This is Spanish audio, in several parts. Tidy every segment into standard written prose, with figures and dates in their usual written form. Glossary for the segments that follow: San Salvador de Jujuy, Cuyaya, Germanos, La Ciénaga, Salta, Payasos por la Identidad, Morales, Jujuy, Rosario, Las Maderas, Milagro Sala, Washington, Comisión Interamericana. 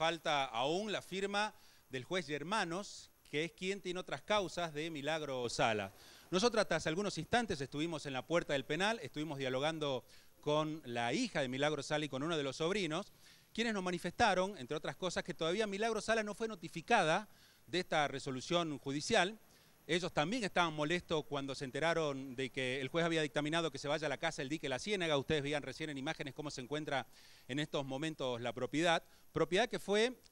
falta aún la firma del juez Germanos, que es quien tiene otras causas de Milagro Sala. Nosotros hace algunos instantes estuvimos en la puerta del penal, estuvimos dialogando con la hija de Milagro Sala y con uno de los sobrinos, quienes nos manifestaron, entre otras cosas, que todavía Milagro Sala no fue notificada de esta resolución judicial. Ellos también estaban molestos cuando se enteraron de que el juez había dictaminado que se vaya a la casa del dique La Ciénaga. Ustedes veían recién en imágenes cómo se encuentra en estos momentos la propiedad. Propiedad que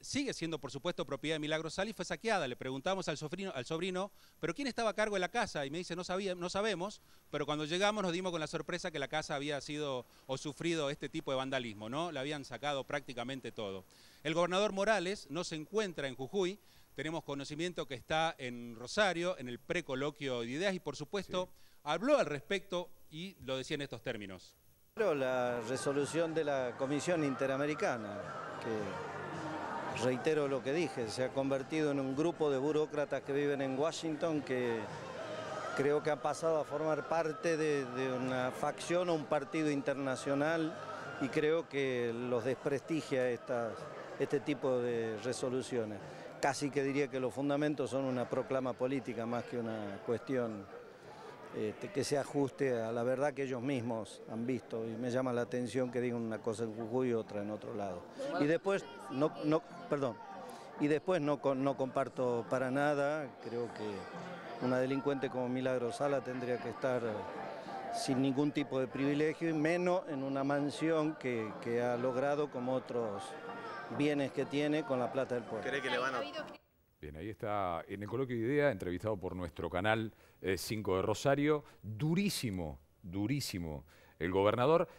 sigue siendo por supuesto propiedad de Milagro Sala y fue saqueada. Le preguntamos al sobrino, ¿pero quién estaba a cargo de la casa? Y me dice, no sabemos, pero cuando llegamos nos dimos con la sorpresa que la casa había sido o sufrido este tipo de vandalismo, ¿no? La habían sacado prácticamente todo. El gobernador Morales no se encuentra en Jujuy. Tenemos conocimiento que está en Rosario, en el precoloquio de ideas y, por supuesto, habló al respecto y lo decía en estos términos. La resolución de la Comisión Interamericana, que reitero lo que dije, se ha convertido en un grupo de burócratas que viven en Washington, que creo que ha pasado a formar parte de una facción o un partido internacional y creo que los desprestigia este tipo de resoluciones. Casi que diría que los fundamentos son una proclama política más que una cuestión que se ajuste a la verdad que ellos mismos han visto, y me llama la atención que digan una cosa en Jujuy y otra en otro lado. Y después no comparto para nada, creo que una delincuente como Milagro Sala tendría que estar sin ningún tipo de privilegio y menos en una mansión que ha logrado como otros bienes que tiene con la plata del pueblo. ¿Cree que le van a...? Bien, ahí está en el coloquio de idea, entrevistado por nuestro canal 5 de Rosario. Durísimo, durísimo el gobernador.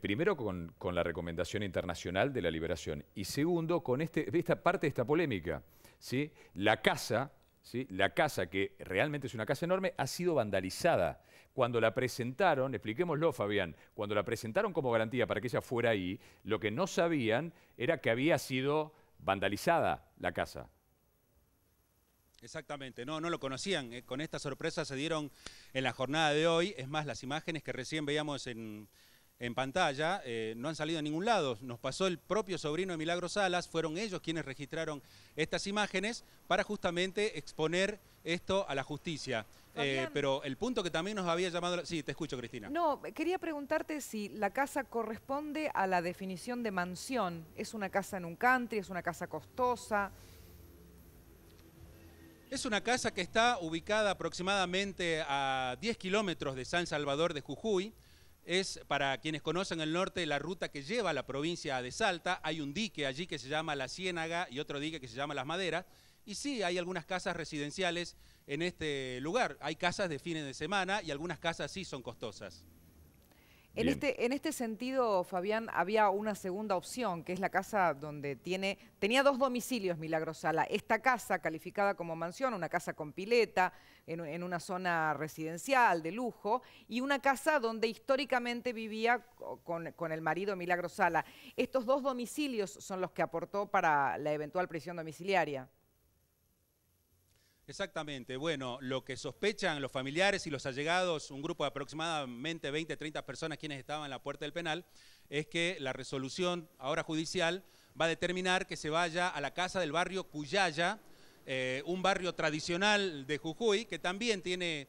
Primero con la recomendación internacional de la liberación y segundo con esta parte de esta polémica, ¿sí? La casa, ¿sí? La casa, que realmente es una casa enorme, ha sido vandalizada. Cuando la presentaron, expliquémoslo, Fabián, cuando la presentaron como garantía para que ella fuera ahí, lo que no sabían era que había sido vandalizada la casa. Exactamente, no lo conocían. Con esta sorpresa se dieron en la jornada de hoy. Es más, las imágenes que recién veíamos en pantalla no han salido a ningún lado. Nos pasó el propio sobrino de Milagro Salas, fueron ellos quienes registraron estas imágenes para justamente exponer esto a la justicia. Pero el punto que también nos había llamado... Sí, te escucho, Cristina. No, quería preguntarte si la casa corresponde a la definición de mansión. ¿Es una casa en un country? ¿Es una casa costosa? Es una casa que está ubicada aproximadamente a 10 kilómetros de San Salvador de Jujuy. Es, para quienes conocen el norte, la ruta que lleva a la provincia de Salta. Hay un dique allí que se llama La Ciénaga y otro dique que se llama Las Maderas. Y sí, hay algunas casas residenciales en este lugar. Hay casas de fines de semana y algunas casas sí son costosas. En este sentido, Fabián, había una segunda opción, que es la casa donde tenía dos domicilios Milagro Sala. Esta casa calificada como mansión, una casa con pileta, en una zona residencial de lujo, y una casa donde históricamente vivía con el marido Milagro Sala. Estos dos domicilios son los que aportó para la eventual prisión domiciliaria. Exactamente. Bueno, lo que sospechan los familiares y los allegados, un grupo de aproximadamente 20, 30 personas quienes estaban en la puerta del penal, es que la resolución ahora judicial va a determinar que se vaya a la casa del barrio Cuyaya, un barrio tradicional de Jujuy que también tiene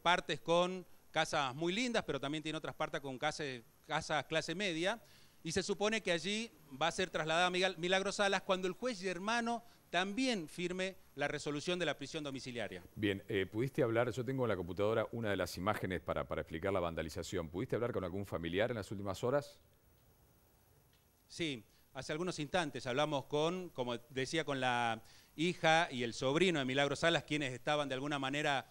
partes con casas muy lindas, pero también tiene otras partes con casas clase media, y se supone que allí va a ser trasladada Milagro Salas cuando el juez Germano también firme la resolución de la prisión domiciliaria. Bien, ¿pudiste hablar? Yo tengo en la computadora una de las imágenes para explicar la vandalización. ¿Pudiste hablar con algún familiar en las últimas horas? Sí, hace algunos instantes hablamos con, como decía, con la hija y el sobrino de Milagro Salas, quienes estaban de alguna manera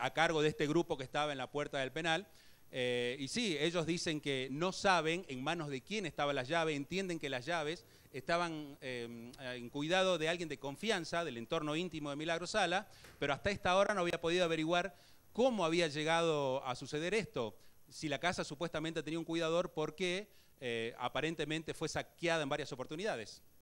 a cargo de este grupo que estaba en la puerta del penal. Y sí, ellos dicen que no saben en manos de quién estaba la llave, entienden que las llaves estaban en cuidado de alguien de confianza, del entorno íntimo de Milagro Sala, pero hasta esta hora no había podido averiguar cómo había llegado a suceder esto, si la casa supuestamente tenía un cuidador porque aparentemente fue saqueada en varias oportunidades.